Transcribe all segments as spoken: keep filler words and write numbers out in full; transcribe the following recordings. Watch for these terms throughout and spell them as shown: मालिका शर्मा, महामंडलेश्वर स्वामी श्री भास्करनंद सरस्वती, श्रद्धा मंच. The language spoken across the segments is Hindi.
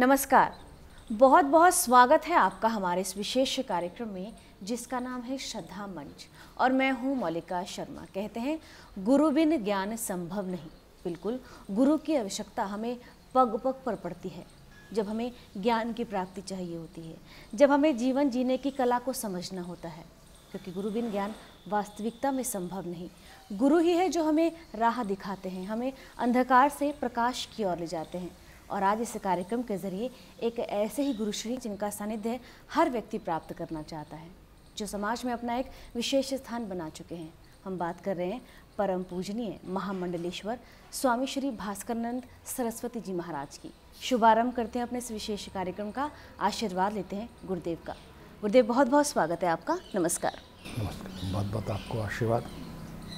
नमस्कार, बहुत बहुत स्वागत है आपका हमारे इस विशेष कार्यक्रम में जिसका नाम है श्रद्धा मंच और मैं हूँ मालिका शर्मा। कहते हैं गुरु बिन ज्ञान संभव नहीं। बिल्कुल, गुरु की आवश्यकता हमें पग पग पर पड़ती है। जब हमें ज्ञान की प्राप्ति चाहिए होती है, जब हमें जीवन जीने की कला को समझना होता है, क्योंकि गुरु बिन ज्ञान वास्तविकता में संभव नहीं। गुरु ही है जो हमें राह दिखाते हैं, हमें अंधकार से प्रकाश की ओर ले जाते हैं। और आज इस कार्यक्रम के ज़रिए एक ऐसे ही गुरुश्री जिनका सानिध्य हर व्यक्ति प्राप्त करना चाहता है, जो समाज में अपना एक विशेष स्थान बना चुके हैं। हम बात कर रहे हैं परम पूजनीय महामंडलेश्वर स्वामी श्री भास्करनंद सरस्वती जी महाराज की। शुभारंभ करते हैं अपने इस विशेष कार्यक्रम का, आशीर्वाद लेते हैं गुरुदेव का। गुरुदेव, बहुत बहुत स्वागत है आपका। नमस्कार। नमस्कार, बहुत बहुत आपको आशीर्वाद,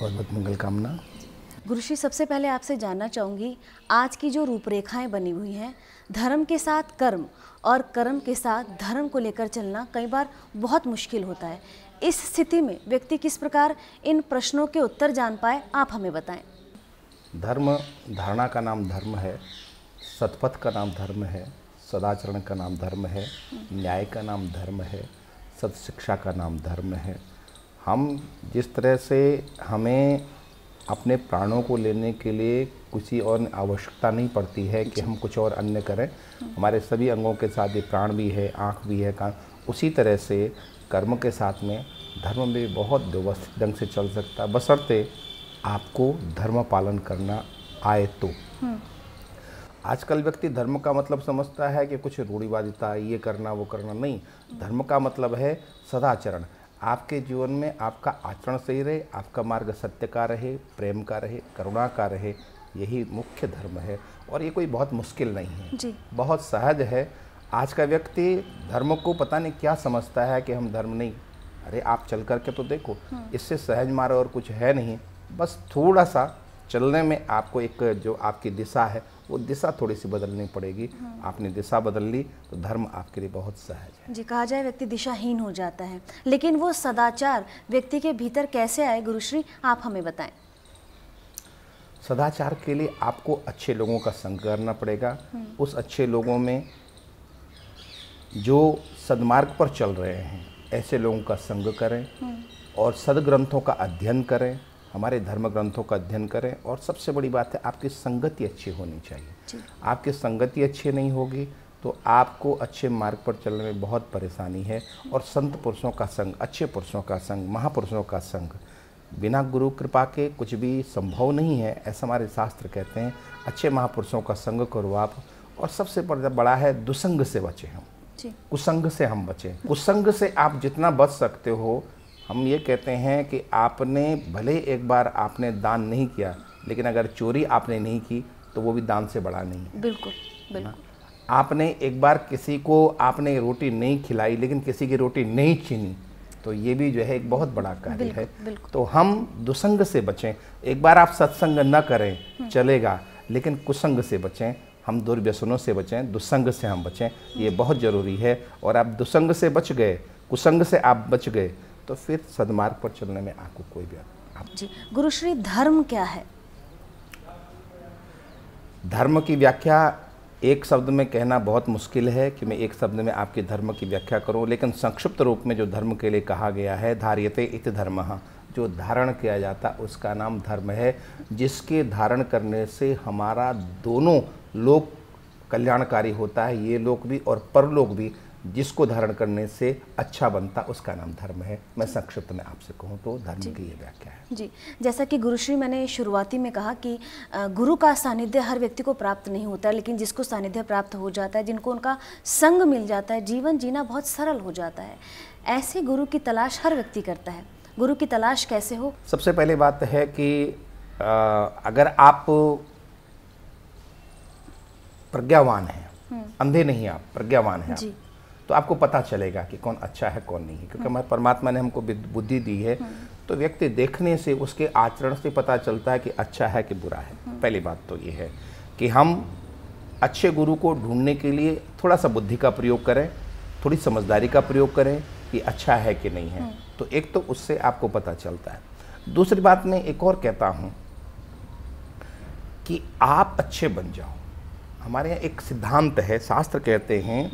बहुत बहुत मंगल कामना। गुरुश्री, सबसे पहले आपसे जानना चाहूँगी, आज की जो रूपरेखाएं बनी हुई हैं धर्म के साथ कर्म और कर्म के साथ धर्म को लेकर चलना कई बार बहुत मुश्किल होता है। इस स्थिति में व्यक्ति किस प्रकार इन प्रश्नों के उत्तर जान पाए, आप हमें बताएं। धर्म धारणा का नाम धर्म है, सतपथ का नाम धर्म है, सदाचरण का नाम धर्म है, न्याय का नाम धर्म है, सत्शिक्षा का नाम धर्म है। हम जिस तरह से हमें अपने प्राणों को लेने के लिए किसी और आवश्यकता नहीं पड़ती है कि हम कुछ और अन्य करें, हमारे सभी अंगों के साथ ये प्राण भी है, आँख भी है, कान, उसी तरह से कर्म के साथ में धर्म में बहुत व्यवस्थित ढंग से चल सकता है, बशर्ते आपको धर्म पालन करना आए। तो आजकल व्यक्ति धर्म का मतलब समझता है कि कुछ रूढ़िवादिता, ये करना वो करना। नहीं, धर्म का मतलब है सदाचरण। आपके जीवन में आपका आचरण सही रहे, आपका मार्ग सत्य का रहे, प्रेम का रहे, करुणा का रहे, यही मुख्य धर्म है। और ये कोई बहुत मुश्किल नहीं है जी, बहुत सहज है। आज का व्यक्ति धर्म को पता नहीं क्या समझता है कि हम धर्म नहीं, अरे आप चल कर के तो देखो, इससे सहज मार्ग और कुछ है नहीं। बस थोड़ा सा चलने में आपको एक जो आपकी दिशा है वो दिशा थोड़ी सी बदलनी पड़ेगी। आपने दिशा बदल ली तो धर्म आपके लिए बहुत सहज है जी। कहा जाए व्यक्ति दिशाहीन हो जाता है, लेकिन वो सदाचार व्यक्ति के भीतर कैसे आए, गुरुश्री आप हमें बताएं। सदाचार के लिए आपको अच्छे लोगों का संग करना पड़ेगा। उस अच्छे लोगों में जो सदमार्ग पर चल रहे हैं ऐसे लोगों का संग करें और सदग्रंथों का अध्ययन करें, हमारे धर्म ग्रंथों का अध्ययन करें। और सबसे बड़ी बात है आपकी संगति अच्छी होनी चाहिए। आपकी संगति अच्छी नहीं होगी तो आपको अच्छे मार्ग पर चलने में बहुत परेशानी है। और संत पुरुषों का संग, अच्छे पुरुषों का संग, महापुरुषों का संग, बिना गुरु कृपा के कुछ भी संभव नहीं है, ऐसा हमारे शास्त्र कहते हैं। अच्छे महापुरुषों का संग करो आप। और सबसे बड़ा है दुसंग से बचें, हम कुसंग से हम बचें। कुसंग से आप जितना बच सकते हो, हम ये कहते हैं कि आपने भले एक बार आपने दान नहीं किया, लेकिन अगर चोरी आपने नहीं की तो वो भी दान से बड़ा नहीं है। बिल्कुल, बिल्कुल। आपने एक बार किसी को आपने रोटी नहीं खिलाई, लेकिन किसी की रोटी नहीं छीनी, तो ये भी जो है एक बहुत बड़ा कार्य है। तो हम दुसंग से बचें। एक बार आप सत्संग न करें चलेगा, लेकिन कुसंग से बचें, हम दुर्व्यसनों से बचें, दुसंग से हम बचें, ये बहुत ज़रूरी है। और आप दुसंग से बच गए, कुसंग से आप बच गए, तो फिर सदमार्ग पर चलने में आपको कोई भी आप... जी गुरुश्री, धर्म क्या है? धर्म की व्याख्या एक शब्द में कहना बहुत मुश्किल है कि मैं एक शब्द में आपके धर्म की व्याख्या करूं, लेकिन संक्षिप्त रूप में जो धर्म के लिए कहा गया है, धार्यते इति धर्मः, जो धारण किया जाता उसका नाम धर्म है, जिसके धारण करने से हमारा दोनों लोक कल्याणकारी होता है, ये लोक भी और परलोक भी। जिसको धारण करने से अच्छा बनता उसका नाम धर्म है। मैं संक्षिप्त में आपसे कहूँ तो धर्म की ये व्याख्या है जी। जैसा कि गुरुश्री, मैंने शुरुआती में कहा कि गुरु का सानिध्य हर व्यक्ति को प्राप्त नहीं होता, लेकिन जिसको सानिध्य प्राप्त हो जाता है, जिनको उनका संग मिल जाता है, जीवन जीना बहुत सरल हो जाता है। ऐसे गुरु की तलाश हर व्यक्ति करता है। गुरु की तलाश कैसे हो? सबसे पहले बात है कि अगर आप प्रज्ञावान हैं, अंधे नहीं, आप प्रज्ञावान हैं, तो आपको पता चलेगा कि कौन अच्छा है कौन नहीं है, क्योंकि हमारे परमात्मा ने हमको बुद्धि दी है। तो व्यक्ति देखने से, उसके आचरण से पता चलता है कि अच्छा है कि बुरा है। पहली बात तो ये है कि हम अच्छे गुरु को ढूंढने के लिए थोड़ा सा बुद्धि का प्रयोग करें, थोड़ी समझदारी का प्रयोग करें कि अच्छा है कि नहीं है, तो एक तो उससे आपको पता चलता है। दूसरी बात मैं एक और कहता हूँ कि आप अच्छे बन जाओ, हमारे यहाँ एक सिद्धांत है, शास्त्र कहते हैं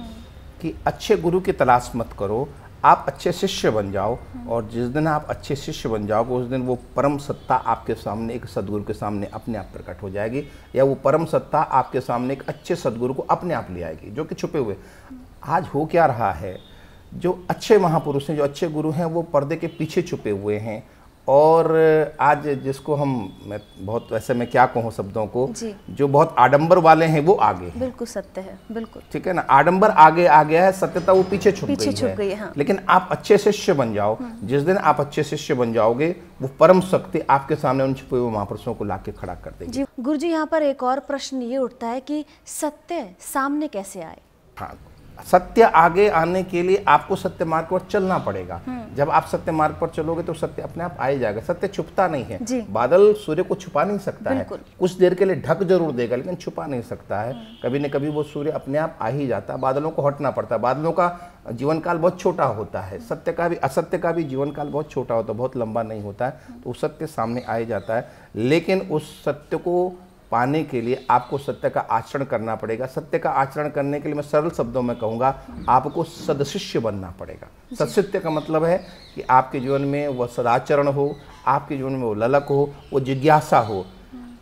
कि अच्छे गुरु की तलाश मत करो, आप अच्छे शिष्य बन जाओ। और जिस दिन आप अच्छे शिष्य बन जाओगे उस दिन वो परम सत्ता आपके सामने, एक सद्गुरु के सामने अपने आप प्रकट हो जाएगी, या वो परम सत्ता आपके सामने एक अच्छे सद्गुरु को अपने आप ले आएगी जो कि छुपे हुए। आज हो क्या रहा है, जो अच्छे महापुरुष हैं, जो अच्छे गुरु हैं, वो पर्दे के पीछे छुपे हुए हैं। और आज जिसको हम, मैं बहुत, वैसे मैं क्या कहूँ शब्दों को, जो बहुत आडंबर वाले हैं वो आगे हैं। बिल्कुल सत्य है, बिल्कुल ठीक है ना। आडंबर आगे आ गया है, सत्यता वो पीछे छुप पीछे गई छुप है, गई है हाँ। लेकिन आप अच्छे शिष्य बन जाओ, जिस दिन आप अच्छे शिष्य बन जाओगे वो परम शक्ति आपके सामने उन छुपे हुए महापुरुषों को लाके खड़ा कर देगी। गुरु जी यहाँ पर एक और प्रश्न ये उठता है कि सत्य सामने कैसे आए। हाँ, सत्य आगे आने के लिए आपको सत्य मार्ग पर चलना पड़ेगा। जब आप सत्य मार्ग पर चलोगे तो सत्य अपने आप आ जाएगा। सत्य छुपता नहीं है, बादल सूर्य को छुपा नहीं सकता है, कुछ देर के लिए ढक जरूर देगा लेकिन छुपा नहीं सकता है। कभी न कभी वो सूर्य अपने आप आ ही जाता है, बादलों को हटना पड़ता है। बादलों का जीवन काल बहुत छोटा होता है, सत्य का भी असत्य का भी जीवन काल बहुत छोटा होता है, बहुत लंबा नहीं होता है। तो सत्य सामने आ ही जाता है, लेकिन उस सत्य को पाने के लिए आपको सत्य का आचरण करना पड़ेगा। सत्य का आचरण करने के लिए मैं सरल शब्दों में कहूँगा, आपको सदशिष्य बनना पड़ेगा। सदशिष्य का मतलब है कि आपके जीवन में वह सदाचरण हो, आपके जीवन में वो ललक हो, वो जिज्ञासा हो।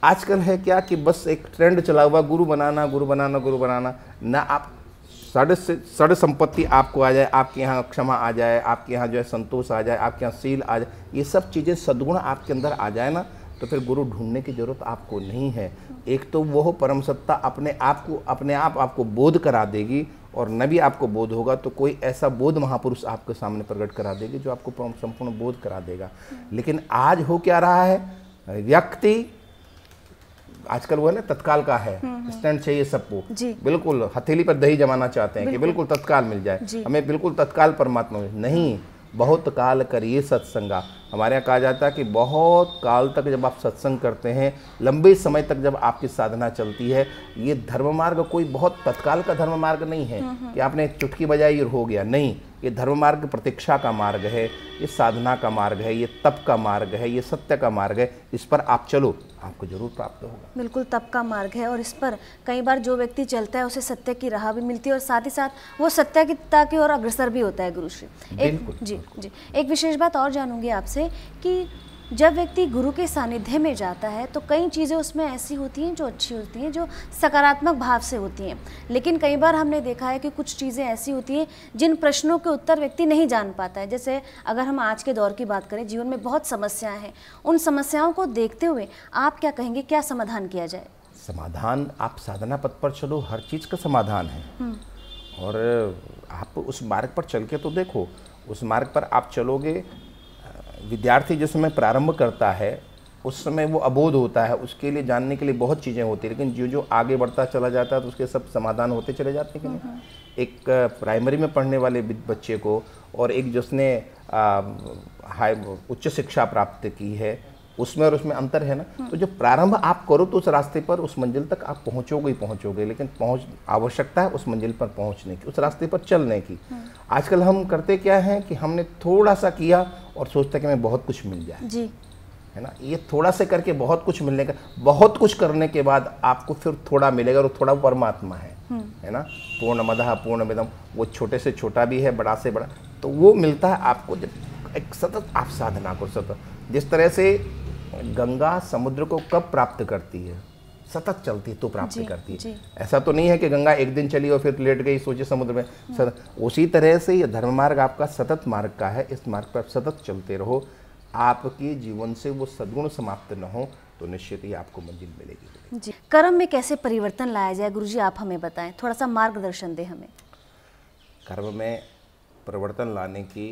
आजकल है क्या कि बस एक ट्रेंड चला हुआ, गुरु बनाना गुरु बनाना गुरु बनाना ना। आप सड़ से सड़ संपत्ति आपको आ जाए, आपके यहाँ क्षमा आ जाए, आपके यहाँ जो है संतोष आ जाए, आपके यहाँ शील आ जाए, ये सब चीज़ें सद्गुण आपके अंदर आ जाए ना, तो फिर गुरु ढूंढने की ज़रूरत आपको नहीं है। एक तो वह परम सत्ता अपने आप को अपने आप आपको बोध करा देगी, और न भी आपको बोध होगा तो कोई ऐसा बोध महापुरुष आपके सामने प्रकट करा देगी जो आपको संपूर्ण बोध करा देगा। लेकिन आज हो क्या रहा है, व्यक्ति आजकल वो है ना तत्काल का है, स्टैंड चाहिए सबको, बिल्कुल हथेली पर दही जमाना चाहते हैं कि बिल्कुल तत्काल मिल जाए हमें, बिल्कुल तत्काल परमात्मा मिल। नहीं, बहुत काल करिए सत्संगा। हमारे यहाँ कहा जाता है कि बहुत काल तक जब आप सत्संग करते हैं, लंबे समय तक जब आपकी साधना चलती है, ये धर्म मार्ग कोई बहुत तत्काल का धर्म मार्ग नहीं है कि आपने चुटकी बजाई और हो गया। नहीं, ये धर्म मार्ग प्रतीक्षा का मार्ग है, ये साधना का मार्ग है, ये तप का मार्ग है, ये सत्य का मार्ग है। इस पर आप चलो, आपको जरूर प्राप्त होगा। बिल्कुल तप का मार्ग है, और इस पर कई बार जो व्यक्ति चलता है उसे सत्य की राह भी मिलती है, और साथ ही साथ वो सत्यता की ओर अग्रसर भी होता है। गुरुश्री एक जी जी एक विशेष बात और जानूंगी आपसे कि जब व्यक्ति गुरु के सानिध्य में जाता है तो कई चीज़ें उसमें ऐसी होती हैं जो अच्छी होती हैं, जो सकारात्मक भाव से होती हैं, लेकिन कई बार हमने देखा है कि कुछ चीज़ें ऐसी होती हैं जिन प्रश्नों के उत्तर व्यक्ति नहीं जान पाता है। जैसे अगर हम आज के दौर की बात करें, जीवन में बहुत समस्याएं हैं, उन समस्याओं को देखते हुए आप क्या कहेंगे, क्या समाधान किया जाए? समाधान, आप साधना पथ पर चलो, हर चीज़ का समाधान है। और आप उस मार्ग पर चल के तो देखो, उस मार्ग पर आप चलोगे। विद्यार्थी जिस समय प्रारंभ करता है उस समय वो अबोध होता है, उसके लिए जानने के लिए बहुत चीज़ें होती है, लेकिन जो जो आगे बढ़ता चला जाता है तो उसके सब समाधान होते चले जाते हैं। कि एक प्राइमरी में पढ़ने वाले बच्चे को और एक जिसने हाई उच्च शिक्षा प्राप्त की है, उसमें और उसमें अंतर है ना। तो जो प्रारंभ आप करो तो उस रास्ते पर, उस मंजिल तक आप पहुँचोगे ही पहुँचोगे, लेकिन पहुँच आवश्यकता है उस मंजिल पर पहुँचने की, उस रास्ते पर चलने की। आजकल हम करते क्या हैं कि हमने थोड़ा सा किया और सोचते कि हमें बहुत कुछ मिल जाए जी, है ना। ये थोड़ा से करके बहुत कुछ मिलने का, बहुत कुछ करने के बाद आपको फिर थोड़ा मिलेगा, और थोड़ा परमात्मा है, है ना। पूर्णमदः पूर्णमिदम्, वो छोटे से छोटा भी है, बड़ा से बड़ा, तो वो मिलता है आपको जब एक सतत आप साधना करो। सतत, जिस तरह से गंगा समुद्र को कब प्राप्त करती है, सतत चलती है तो प्राप्त करती है। ऐसा तो नहीं है कि गंगा एक दिन चली और फिर लेट गई, सोचे समुद्र में। उसी तरह से ये धर्म मार्ग आपका सतत मार्ग का है, इस मार्ग पर सतत चलते रहो। आपके जीवन से वो सद्गुण समाप्त न हो तो निश्चित ही आपको मंजिल मिलेगी जी। कर्म में कैसे परिवर्तन लाया जाए, गुरुजी आप हमें बताएं, थोड़ा सा मार्गदर्शन दें हमें। कर्म में परिवर्तन लाने की,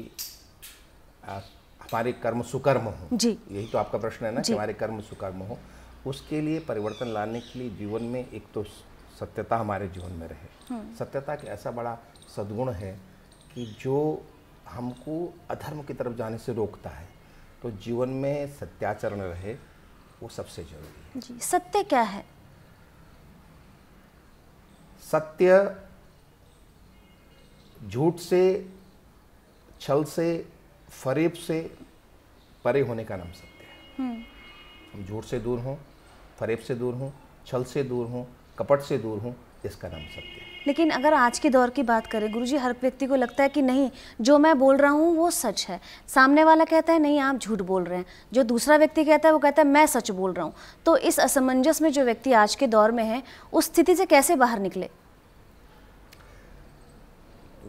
हमारे कर्म सुकर्म हो जी, यही तो आपका प्रश्न है ना, कि हमारे कर्म सुकर्म हो। उसके लिए परिवर्तन लाने के लिए जीवन में एक तो सत्यता हमारे जीवन में रहे। सत्यता के ऐसा बड़ा सद्गुण है कि जो हमको अधर्म की तरफ जाने से रोकता है, तो जीवन में सत्याचरण रहे, वो सबसे जरूरी है जी। सत्य क्या है? सत्य झूठ से, छल से, फरेब से परे होने का नाम सत्य है। हम झूठ से दूर हों, फरेब से दूर हों, छल से दूर हों, कपट से दूर हूँ, इसका नाम सत्य है। लेकिन अगर आज के दौर की बात करें गुरुजी, हर व्यक्ति को लगता है कि नहीं जो मैं बोल रहा हूँ वो सच है, सामने वाला कहता है नहीं आप झूठ बोल रहे हैं, जो दूसरा व्यक्ति कहता है वो कहता है मैं सच बोल रहा हूँ, तो इस असमंजस में जो व्यक्ति आज के दौर में है उस स्थिति से कैसे बाहर निकले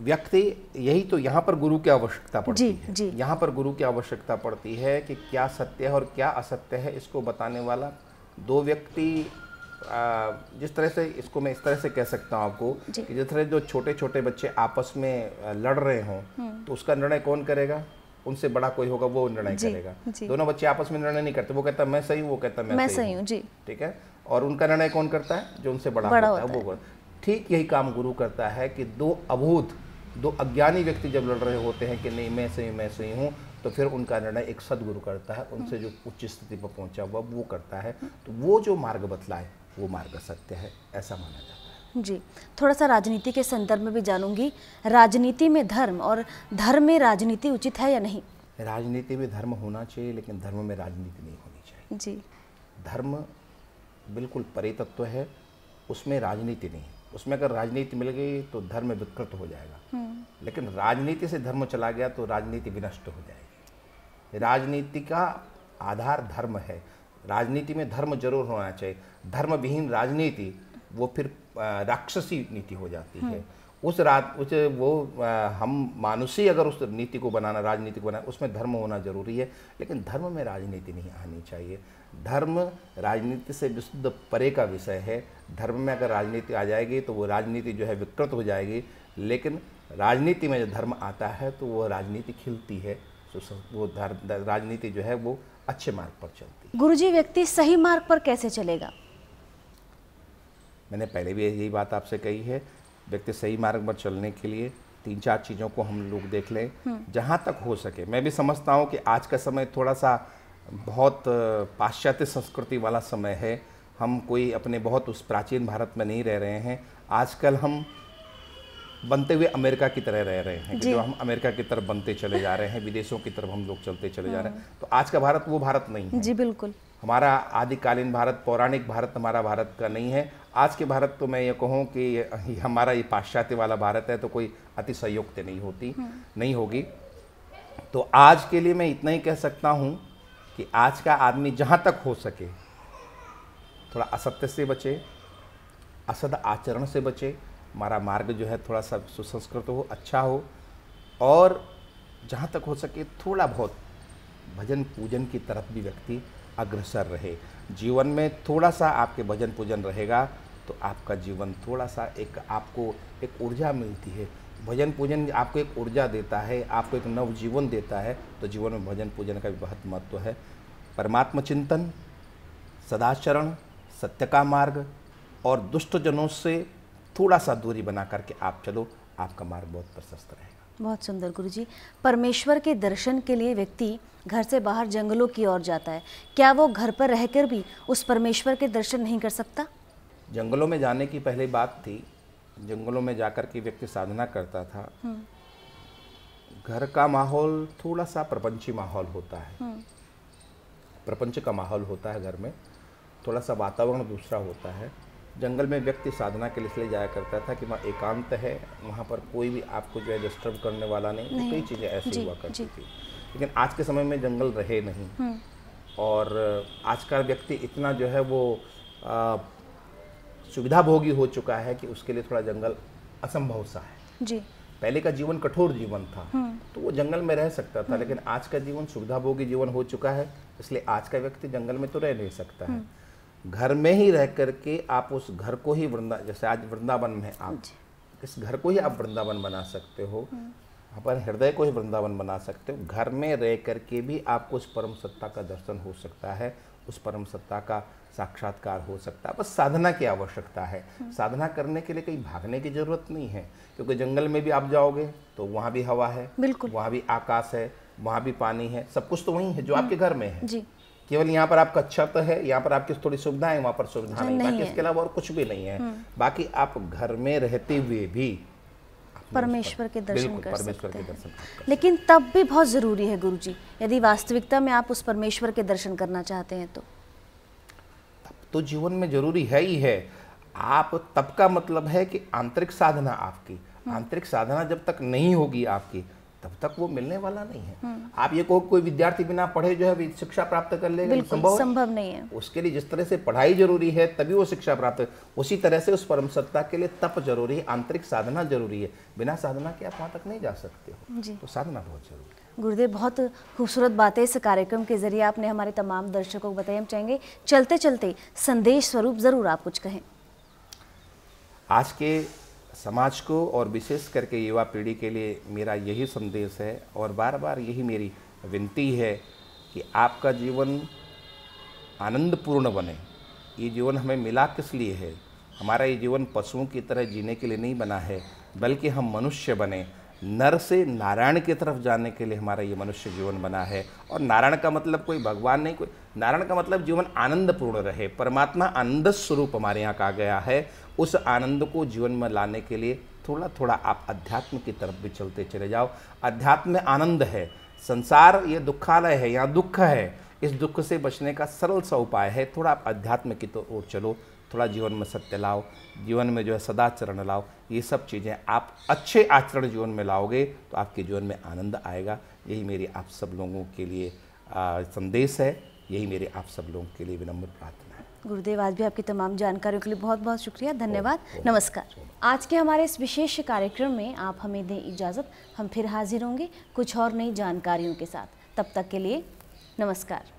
व्यक्ति? यही तो यहाँ पर गुरु की आवश्यकता पड़ती जी, है जी। यहाँ पर गुरु की आवश्यकता पड़ती है कि क्या सत्य है और क्या असत्य है, इसको बताने वाला दो व्यक्ति। जिस तरह से इसको मैं इस तरह से कह सकता हूँ आपको कि जिस तरह जो छोटे छोटे बच्चे आपस में लड़ रहे हों तो उसका निर्णय कौन करेगा? उनसे बड़ा कोई होगा वो निर्णय करेगा। दोनों बच्चे आपस में निर्णय नहीं करते, वो कहता मैं सही हूँ, वो कहता मैं सही हूँ, ठीक है, और उनका निर्णय कौन करता है? जो उनसे बड़ा होता है वो। ठीक यही काम गुरु करता है कि दो अबोध, दो अज्ञानी व्यक्ति जब लड़ रहे होते हैं कि नहीं मैं सही मैं सही हूँ, तो फिर उनका निर्णय एक सदगुरु करता है, उनसे जो उच्च स्थिति पर पहुँचा हुआ वो करता है। तो वो जो मार्ग बतलाए वो मार्ग सत्य है, ऐसा माना जाता है जी। थोड़ा सा राजनीति के संदर्भ में भी जानूंगी, राजनीति में धर्म और धर्म में राजनीति उचित है या नहीं? राजनीति में धर्म होना चाहिए लेकिन धर्म में राजनीति नहीं होनी चाहिए जी। धर्म बिल्कुल परे तत्व है, उसमें राजनीति नहीं है। उसमें अगर राजनीति मिल गई तो धर्म विकृत हो जाएगा, लेकिन राजनीति से धर्म चला गया तो राजनीति विनष्ट हो जाएगी। राजनीति का आधार धर्म है, राजनीति में धर्म जरूर होना चाहिए। धर्म विहीन राजनीति वो फिर राक्षसी नीति हो जाती है। उस रात उस वो हम मानुषी अगर उस नीति को बनाना, राजनीति को बनाना, उसमें धर्म होना जरूरी है, लेकिन धर्म में राजनीति नहीं आनी चाहिए। धर्म राजनीति से विशुद्ध परे का विषय है। धर्म में अगर राजनीति आ जाएगी तो वो राजनीति जो है विकृत हो जाएगी, लेकिन राजनीति में जो धर्म आता है तो वो राजनीति खिलती है, तो वो राजनीति जो है वो अच्छे मार्ग पर चलती है। गुरुजी, व्यक्ति सही मार्ग पर कैसे चलेगा? मैंने पहले भी यही बात आपसे कही है, व्यक्ति सही मार्ग पर चलने के लिए तीन चार चीज़ों को हम लोग देख लें जहाँ तक हो सके। मैं भी समझता हूँ कि आज का समय थोड़ा सा बहुत पाश्चात्य संस्कृति वाला समय है, हम कोई अपने बहुत उस प्राचीन भारत में नहीं रह रहे हैं। आजकल हम बनते हुए अमेरिका की तरह रह रहे हैं, जो हम अमेरिका की तरफ बनते चले जा रहे हैं, विदेशों की तरफ हम लोग चलते चले जा रहे हैं। तो आज का भारत वो भारत नहीं है जी, बिल्कुल। हमारा आदिकालीन भारत, पौराणिक भारत हमारा भारत का नहीं है। आज के भारत तो मैं ये कहूँ कि हमारा ये पाश्चात्य वाला भारत है, तो कोई अतिशयोक्ति नहीं होती नहीं होगी। तो आज के लिए मैं इतना ही कह सकता हूँ कि आज का आदमी जहाँ तक हो सके थोड़ा असत्य से बचे, असद आचरण से बचे, हमारा मार्ग जो है थोड़ा सा सुसंस्कृत हो, अच्छा हो, और जहाँ तक हो सके थोड़ा बहुत भजन पूजन की तरफ भी व्यक्ति अग्रसर रहे। जीवन में थोड़ा सा आपके भजन पूजन रहेगा तो आपका जीवन थोड़ा सा एक आपको एक ऊर्जा मिलती है। भजन पूजन आपको एक ऊर्जा देता है, आपको एक नवजीवन देता है। तो जीवन में भजन पूजन का भी बहुत महत्व है। परमात्मा चिंतन, सदाचरण, सत्य का मार्ग और दुष्टजनों से थोड़ा सा दूरी बना करके आप चलो, आपका मार्ग बहुत प्रशस्त रहेगा। बहुत सुंदर गुरुजी। परमेश्वर के दर्शन के लिए व्यक्ति घर से बाहर जंगलों की ओर जाता है, क्या वो घर पर रहकर भी उस परमेश्वर के दर्शन नहीं कर सकता? जंगलों में जाने की पहले बात थी, जंगलों में जाकर के व्यक्ति साधना करता था। घर का माहौल थोड़ा सा प्रपंची माहौल होता है, प्रपंच का माहौल होता है घर में, थोड़ा सा वातावरण दूसरा होता है। जंगल में व्यक्ति साधना के लिए जाया करता था कि वहाँ एकांत है, वहाँ पर कोई भी आपको जो है डिस्टर्ब करने वाला नहीं। कई चीज़ें ऐसी हुआ करती थी, लेकिन आज के समय में जंगल रहे नहीं और आज का व्यक्ति इतना जो है वो आ, सुविधा भोगी हो चुका है कि उसके लिए थोड़ा जंगल असंभव सा है जी। पहले का जीवन कठोर जीवन था तो वो जंगल में रह सकता था, लेकिन आज का जीवन सुविधा भोगी जीवन हो चुका है, इसलिए आज का व्यक्ति जंगल में तो रह नहीं सकता है। घर में ही रह करके आप उस घर को ही वृंदा, जैसे आज वृंदावन में आप इस घर को ही आप वृंदावन बना सकते हो, अपन हृदय को ही वृंदावन बना सकते हो। घर में रह करके भी आपको उस परम सत्ता का दर्शन हो सकता है, उस परम सत्ता का साक्षात्कार हो सकता है। बस साधना की आवश्यकता है। साधना करने के लिए कहीं भागने की जरूरत नहीं है, क्योंकि जंगल में भी आप जाओगे तो वहाँ भी हवा है, वहाँ भी आकाश है, वहाँ भी पानी है, सब कुछ तो वहीं है जो आपके घर में है। केवल यहाँ पर आपका छत है, यहाँ पर आपकी थोड़ी सुविधाएं, वहाँ पर सुविधा नहीं, नहीं बाकी इसके अलावा और कुछ भी नहीं है। बाकी आप घर में रहते हुए भी परमेश्वर के दर्शन कर सकते हैं, लेकिन तब भी बहुत जरूरी है गुरुजी, यदि वास्तविकता में आप उस परमेश्वर के दर्शन करना चाहते हैं तो तब तो जीवन में जरूरी है ही है। आप तब का मतलब है कि आंतरिक साधना आपकी, आंतरिक साधना जब तक नहीं होगी आपकी तब तक वो मिलने वाला नहीं है। आप ये को कोई विद्यार्थी बिना पढ़े जो है शिक्षा प्राप्त कर लेगा, संभव संभव नहीं है। उसके लिए जिस तरह से पढ़ाई जरूरी है तभी वो शिक्षा प्राप्त, उसी तरह से उस परम सत्ता के लिए तप जरूरी है, आंतरिक साधना जरूरी है। बिना साधना के आप वहाँ तक नहीं जा सकते हो, तो साधना बहुत जरूरी है। गुरुदेव, बहुत खूबसूरत बातें इस कार्यक्रम के जरिए आपने हमारे तमाम दर्शकों को बताई। हम चाहेंगे चलते चलते संदेश स्वरूप जरूर आप कुछ कहें। आज के समाज को और विशेष करके युवा पीढ़ी के लिए मेरा यही संदेश है और बार बार यही मेरी विनती है कि आपका जीवन आनंदपूर्ण बने। ये जीवन हमें मिला किस लिए है? हमारा ये जीवन पशुओं की तरह जीने के लिए नहीं बना है, बल्कि हम मनुष्य बने, नर से नारायण की तरफ जाने के लिए हमारा ये मनुष्य जीवन बना है। और नारायण का मतलब कोई भगवान नहीं, कोई नारायण का मतलब जीवन आनंदपूर्ण रहे। परमात्मा आनंद स्वरूप हमारे यहाँ कहा गया है। उस आनंद को जीवन में लाने के लिए थोड़ा थोड़ा आप अध्यात्म की तरफ भी चलते चले जाओ। अध्यात्म में आनंद है। संसार ये दुखालय है, यहाँ दुख है। इस दुख से बचने का सरल सा उपाय है, थोड़ा आप अध्यात्म की तो ओर चलो, थोड़ा जीवन में सत्य लाओ, जीवन में जो है सदाचरण लाओ। ये सब चीज़ें आप अच्छे आचरण जीवन में लाओगे तो आपके जीवन में आनंद आएगा। यही मेरी आप सब लोगों के लिए आ, संदेश है, यही मेरी आप सब लोगों के लिए विनम्र प्रार्थना है। गुरुदेव, आज भी आपकी तमाम जानकारियों के लिए बहुत बहुत शुक्रिया, धन्यवाद। ओ, ओ, नमस्कार। ओ, आज के हमारे इस विशेष कार्यक्रम में आप हमें दें इजाज़त। हम फिर हाजिर होंगे कुछ और नई जानकारियों के साथ। तब तक के लिए नमस्कार।